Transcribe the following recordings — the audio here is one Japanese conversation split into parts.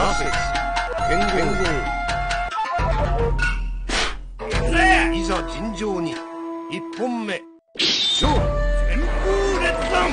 剣豪いざ尋常に一本目勝負旋風列弾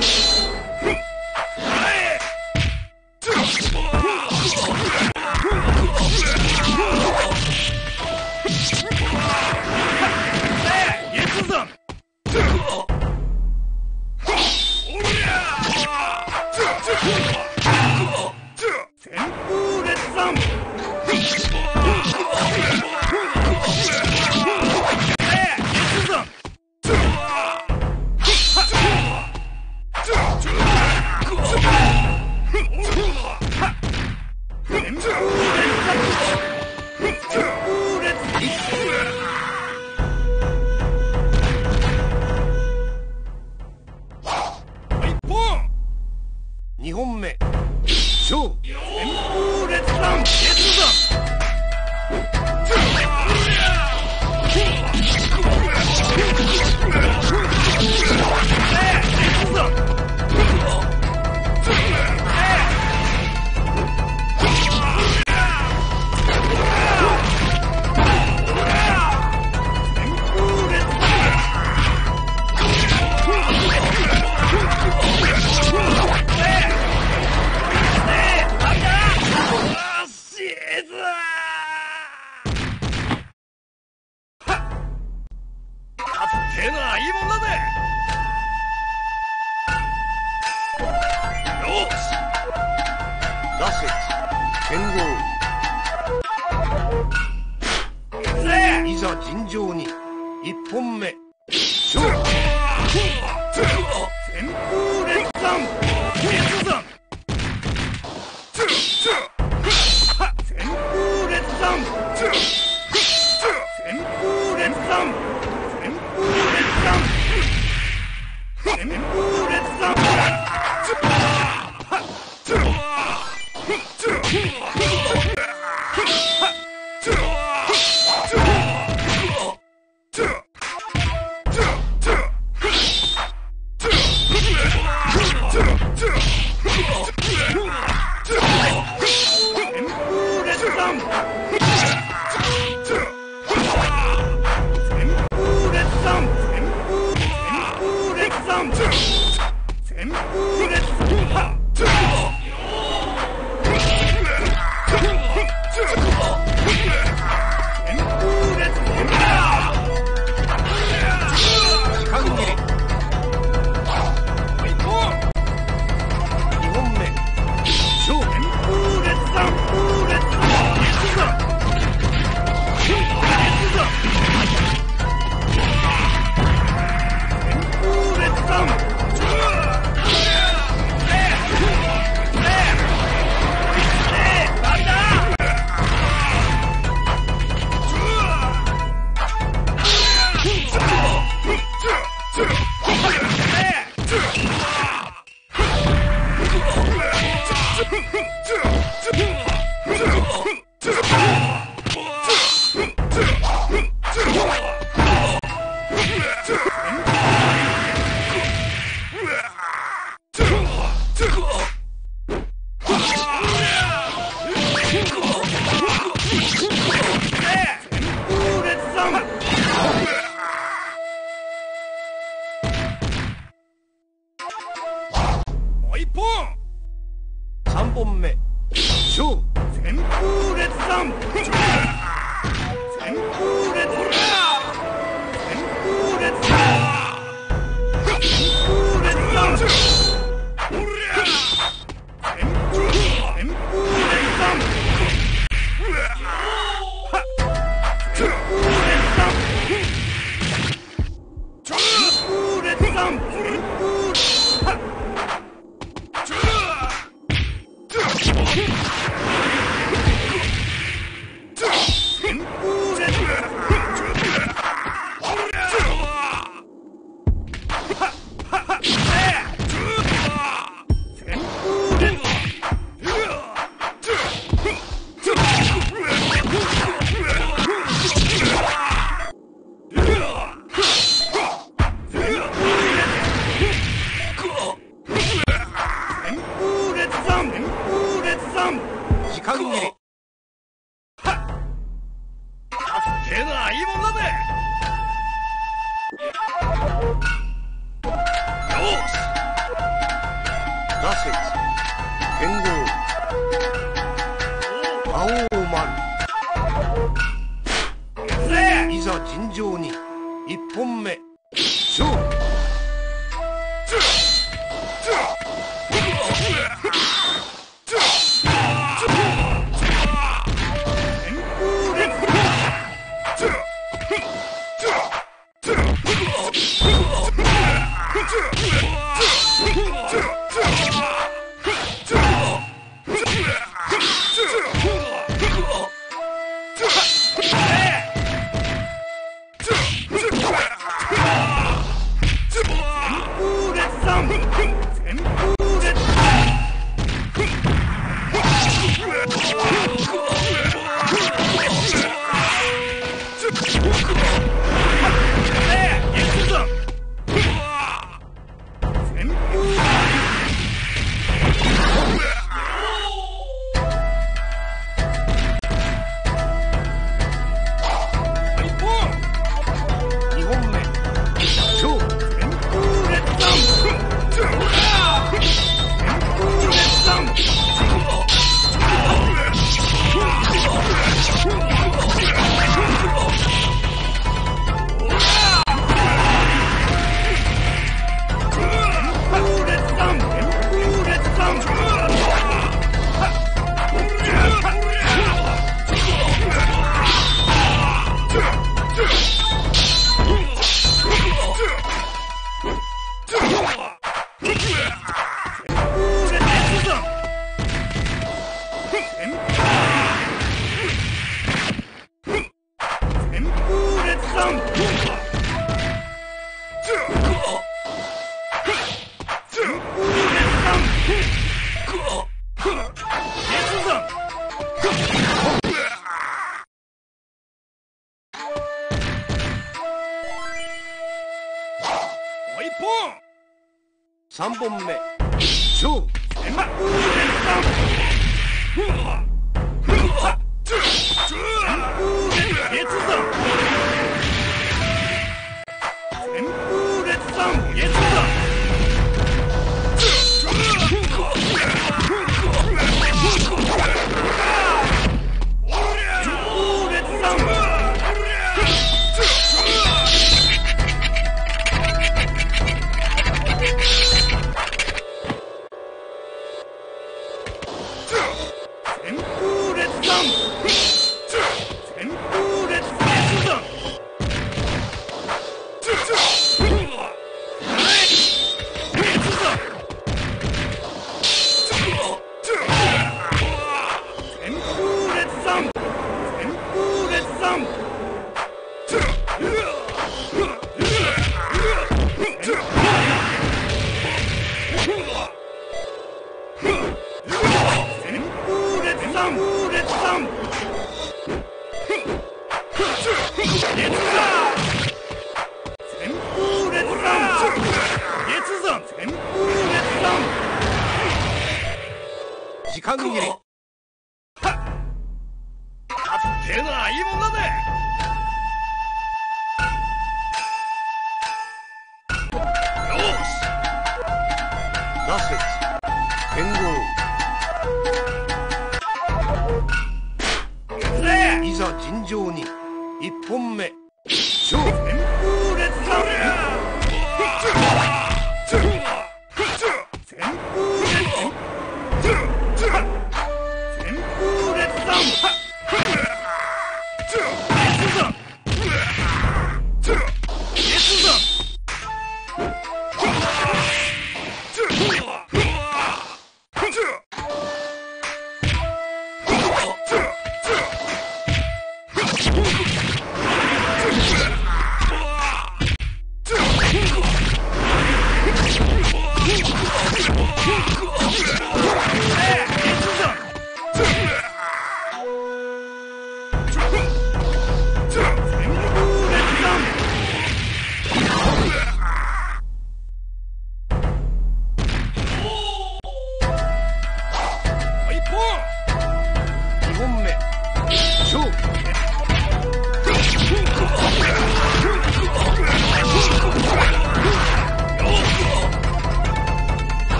Gnostics, Hindu, Bauman. いざ尋常に一本目勝負。 3本目勝負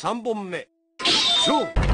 3本目勝負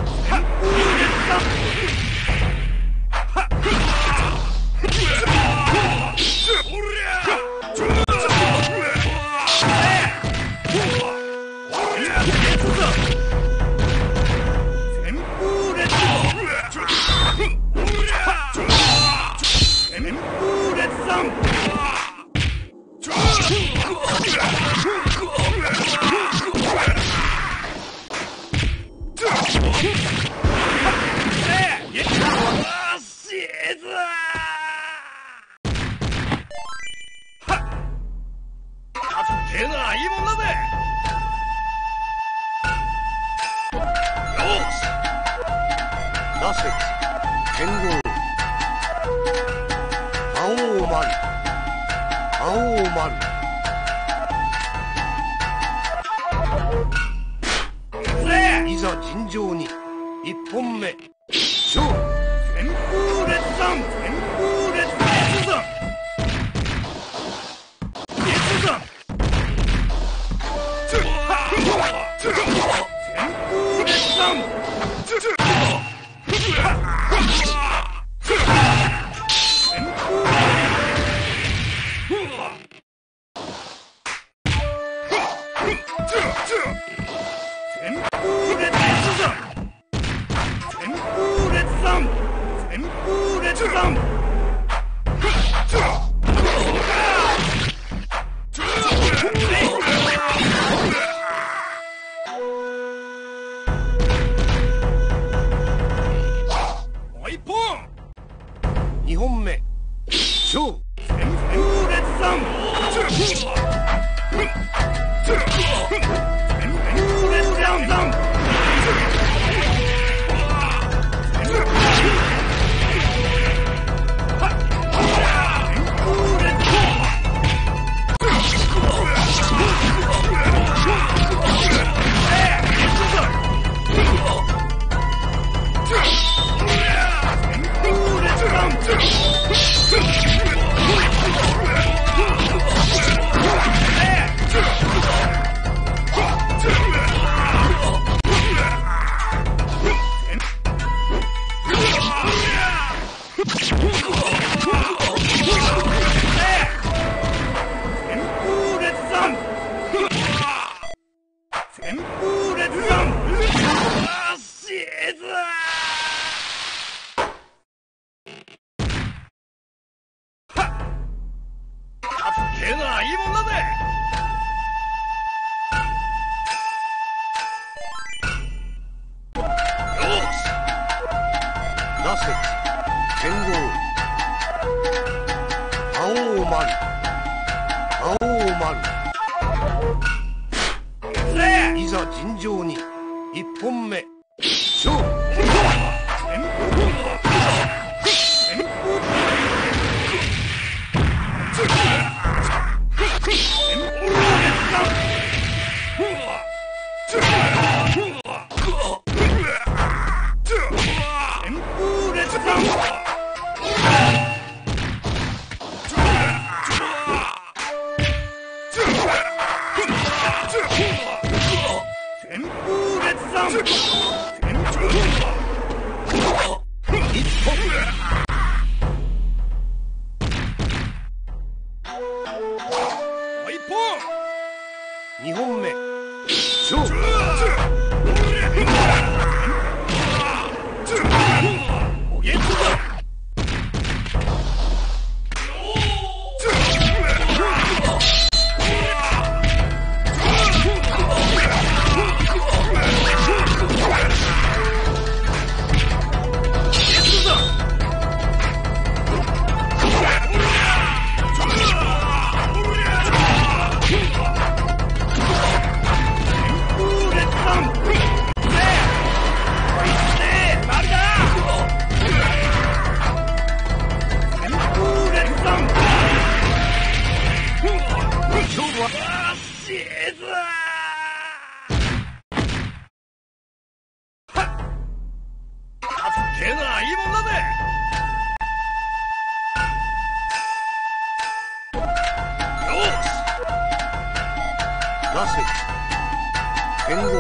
剣豪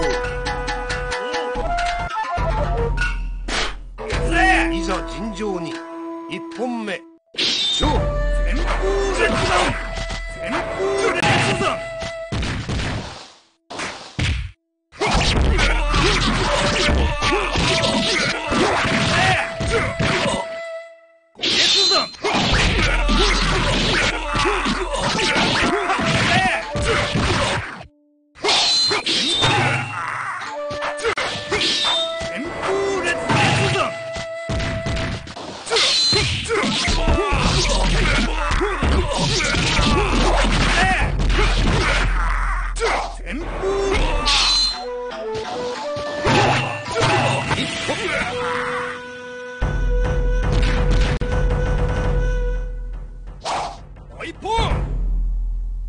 いざ尋常に1本目勝負旋風列山旋風列山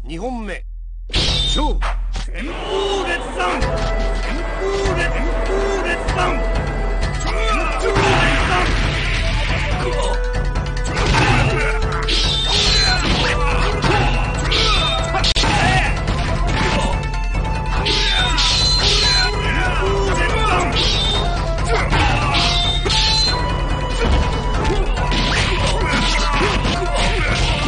2本目超旋風列山尋常に1本目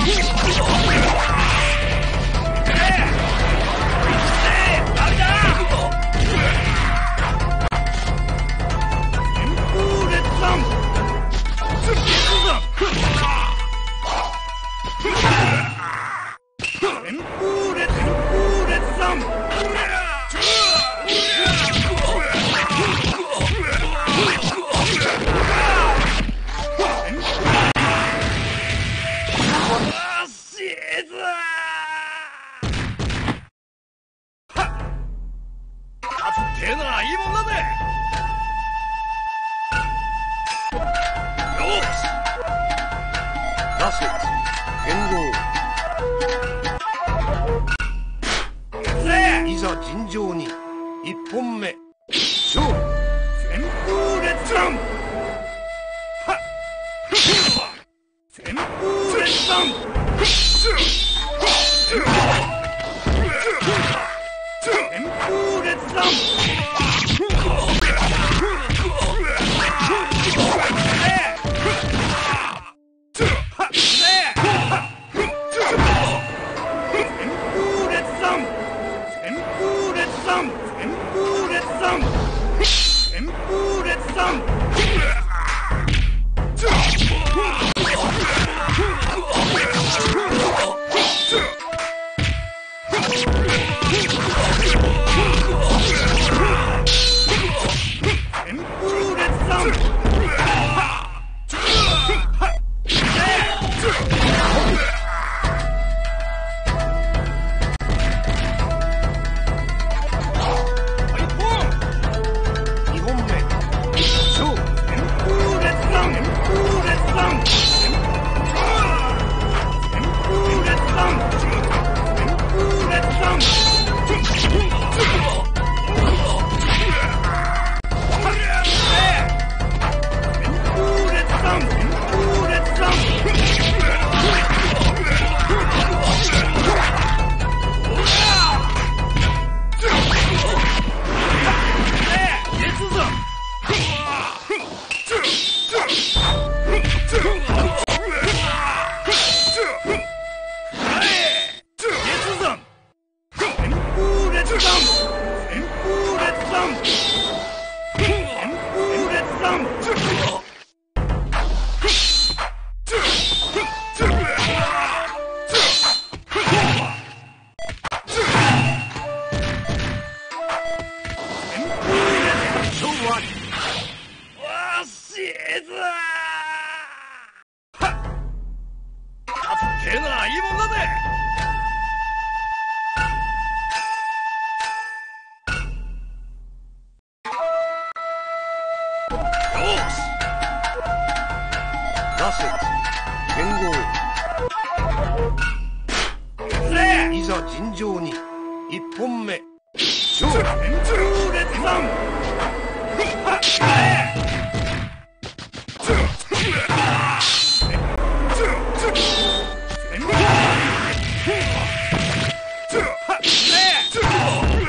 勝負旋風列山旋風列山 いざ尋常に1本目超旋風列山 Let's go!